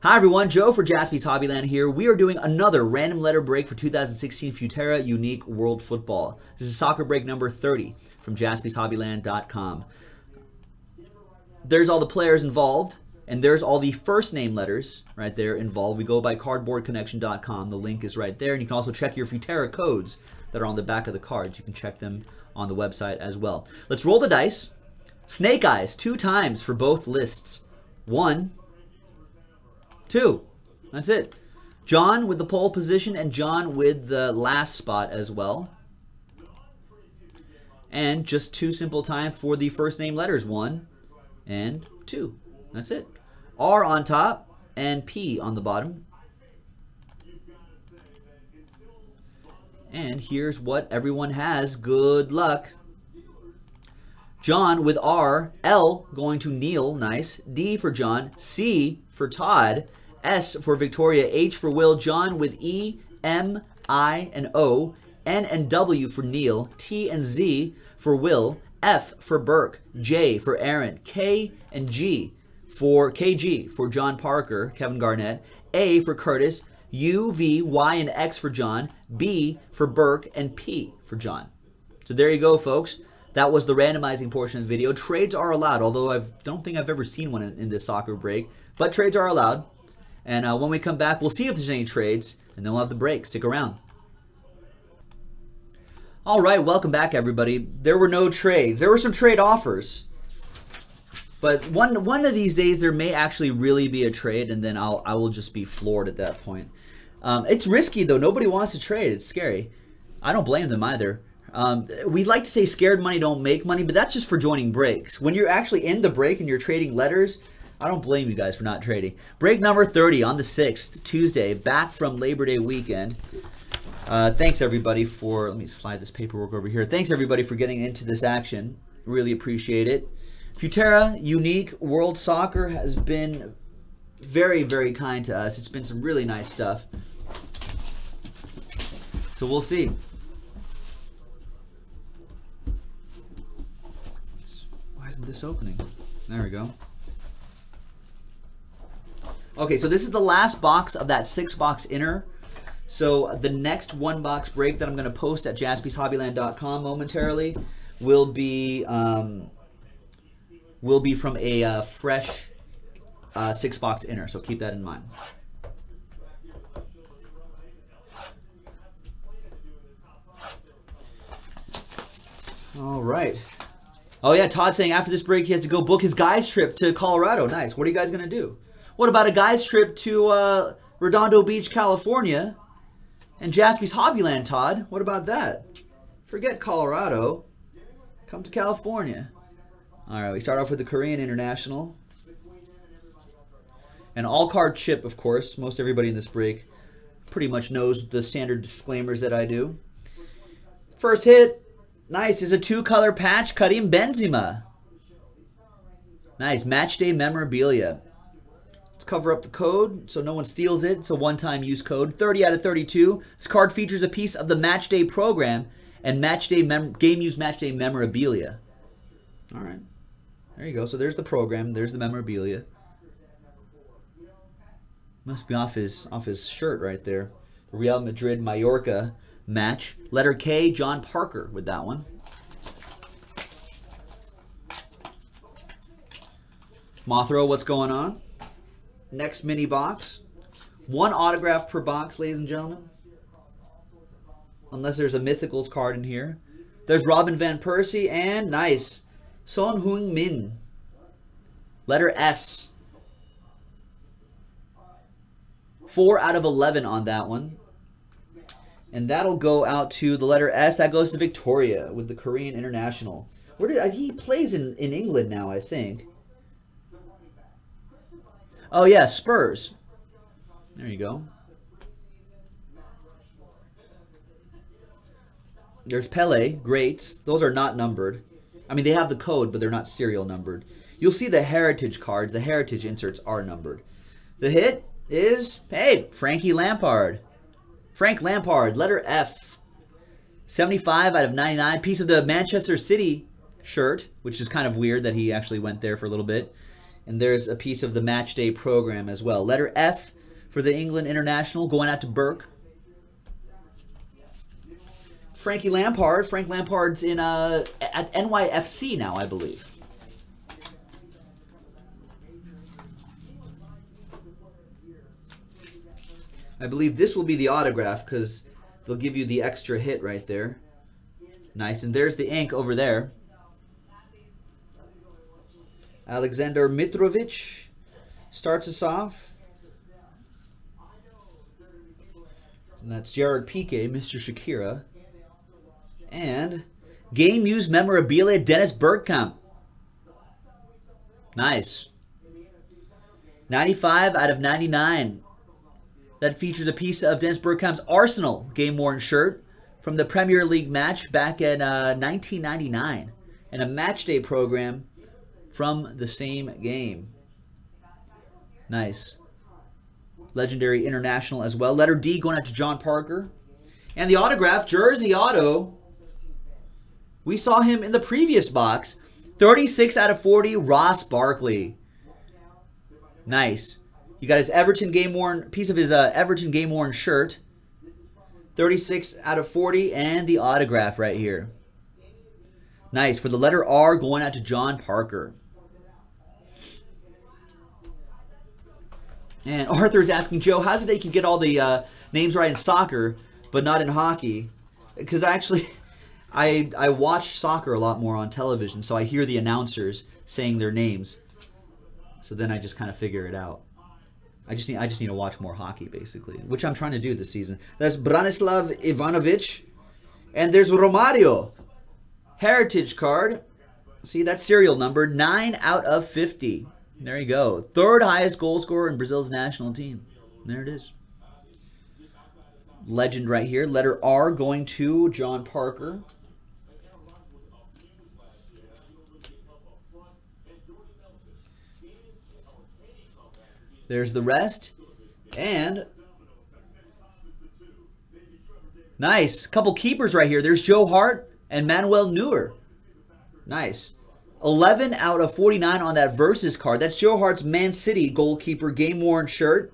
Hi everyone, Joe for Jaspy's Hobbyland here. We are doing another random letter break for 2016 Futera Unique World Football. This is soccer break number 30 from JaspysHobbyland.com. There's all the players involved, and there's all the first name letters right there involved. We go by cardboardconnection.com. The link is right there, and you can also check your Futera codes that are on the back of the cards. You can check them on the website as well. Let's roll the dice. Snake eyes 2 times for both lists. 1, 2. That's it. John with the pole position and John with the last spot as well. And just 2 simple times for the first name letters. 1 and 2. That's it. R on top and P on the bottom. And here's what everyone has. Good luck. John with R, L going to Neil, nice. D for John, C for Todd, S for Victoria, H for Will, John with E, M, I, and O, N and W for Neil, T and Z for Will, F for Burke, J for Aaron, K and G for KG for John Parker, Kevin Garnett, A for Curtis, U, V, Y, and X for John, B for Burke, and P for John. So there you go, folks. That was the randomizing portion of the video. Trades are allowed, although I don't think I've ever seen one in this soccer break. But trades are allowed. And when we come back, we'll see if there's any trades. And then we'll have the break. Stick around. All right, welcome back, everybody. There were no trades. There were some trade offers. But one of these days, there may actually really be a trade. And then I will just be floored at that point. It's risky, though. Nobody wants to trade. It's scary. I don't blame them either. We like to say scared money don't make money, but that's just for joining breaks. When you're actually in the break and you're trading letters, I don't blame you guys for not trading. Break number 30 on the 6th, Tuesday, back from Labor Day weekend. Thanks everybody for, let me slide this paperwork over here. Thanks everybody for getting into this action. Really appreciate it. Futera Unique World Soccer has been very, very kind to us. It's been some really nice stuff. So we'll see. This opening. There we go. Okay, so this is the last box of that 6-box inner. So the next 1-box break that I'm going to post at JaspysHobbyland.com momentarily will be from a fresh 6-box inner. So keep that in mind. All right. Oh yeah, Todd's saying after this break he has to go book his guys trip to Colorado. Nice. What are you guys going to do? What about a guys trip to Redondo Beach, California and Jaspy's Hobbyland, Todd? What about that? Forget Colorado. Come to California. All right, we start off with the Korean International. And all card chip, of course. Most everybody in this break pretty much knows the standard disclaimers that I do. First hit. Nice, is a 2-color patch, Karim Benzema. Nice, match day memorabilia. Let's cover up the code so no one steals it. It's a one-time use code, 30 out of 32. This card features a piece of the match day program and match day game-use match day memorabilia. All right, there you go. So there's the program, there's the memorabilia. Must be off his shirt right there. The Real Madrid Mallorca match. Letter K, John Parker with that one. Mothra, what's going on? Next mini box. 1 autograph per box, ladies and gentlemen. Unless there's a Mythicals card in here. There's Robin van Persie and nice. Son Heung-min. Letter S. 4 out of 11 on that one. And that'll go out to the letter S. That goes to Victoria with the Korean International. Where did he plays in England now, I think. Oh, yeah, Spurs. There you go. There's Pele, greats. Those are not numbered. I mean, they have the code, but they're not serial numbered. You'll see the heritage cards. The heritage inserts are numbered. The hit is, hey, Frankie Lampard. Frank Lampard, letter F, 75 out of 99, piece of the Manchester City shirt, which is kind of weird that he actually went there for a little bit. And there's a piece of the match day program as well. Letter F for the England international, going out to Burke. Frankie Lampard. Frank Lampard's in at NYFC now, I believe. I believe this will be the autograph because they'll give you the extra hit right there. Nice. And there's the ink over there. Alexander Mitrovic starts us off. And that's Gerard Pique, Mr. Shakira. And game used memorabilia, Dennis Bergkamp. Nice. 95 out of 99. That features a piece of Dennis Bergkamp's Arsenal game-worn shirt from the Premier League match back in 1999. And a match day program from the same game. Nice. Legendary international as well. Letter D going out to John Parker. And the autograph, Jersey Auto. We saw him in the previous box. 36 out of 40, Ross Barkley. Nice. You got his Everton game-worn, piece of his Everton game-worn shirt. 36 out of 40, and the autograph right here. Nice. For the letter R, going out to John Parker. And Arthur's asking, Joe, how's it that you can get all the names right in soccer, but not in hockey? Because actually, I watch soccer a lot more on television, so I hear the announcers saying their names. So then I just kind of figure it out. I just need to watch more hockey, basically, which I'm trying to do this season. That's Branislav Ivanovic. And there's Romario. Heritage card. See, that's serial number 9 out of 50. There you go. Third highest goal scorer in Brazil's national team. There it is. Legend right here. Letter R going to John Parker. There's the rest, and nice. Couple keepers right here. There's Joe Hart and Manuel Neuer. Nice. 11 out of 49 on that versus card. That's Joe Hart's Man City goalkeeper game-worn shirt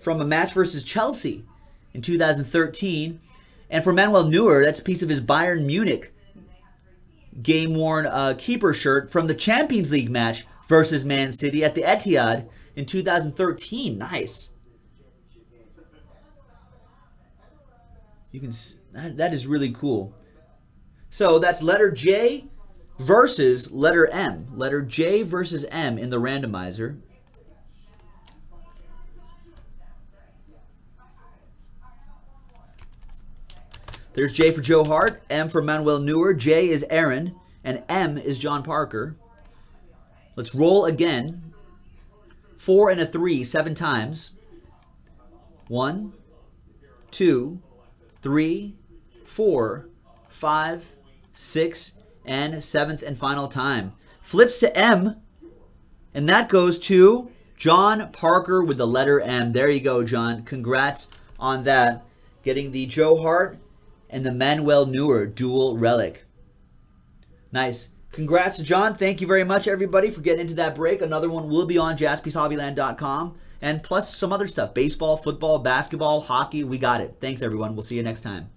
from a match versus Chelsea in 2013. And for Manuel Neuer, that's a piece of his Bayern Munich game-worn keeper shirt from the Champions League match versus Man City at the Etihad in 2013, nice. You can that is really cool. So that's letter J versus letter M. Letter J versus M in the randomizer. There's J for Joe Hart, M for Manuel Neuer, J is Aaron, and M is John Parker. Let's roll again. 4 and a 3, 7 times. 1, 2, 3, 4, 5, 6, and 7th and final time. Flips to M, and that goes to John Parker with the letter M. There you go, John. Congrats on that. Getting the Joe Hart and the Manuel Neuer dual relic. Nice. Congrats to John. Thank you very much, everybody, for getting into that break. Another one will be on JaspysHobbyland.com, and plus some other stuff. Baseball, football, basketball, hockey. We got it. Thanks, everyone. We'll see you next time.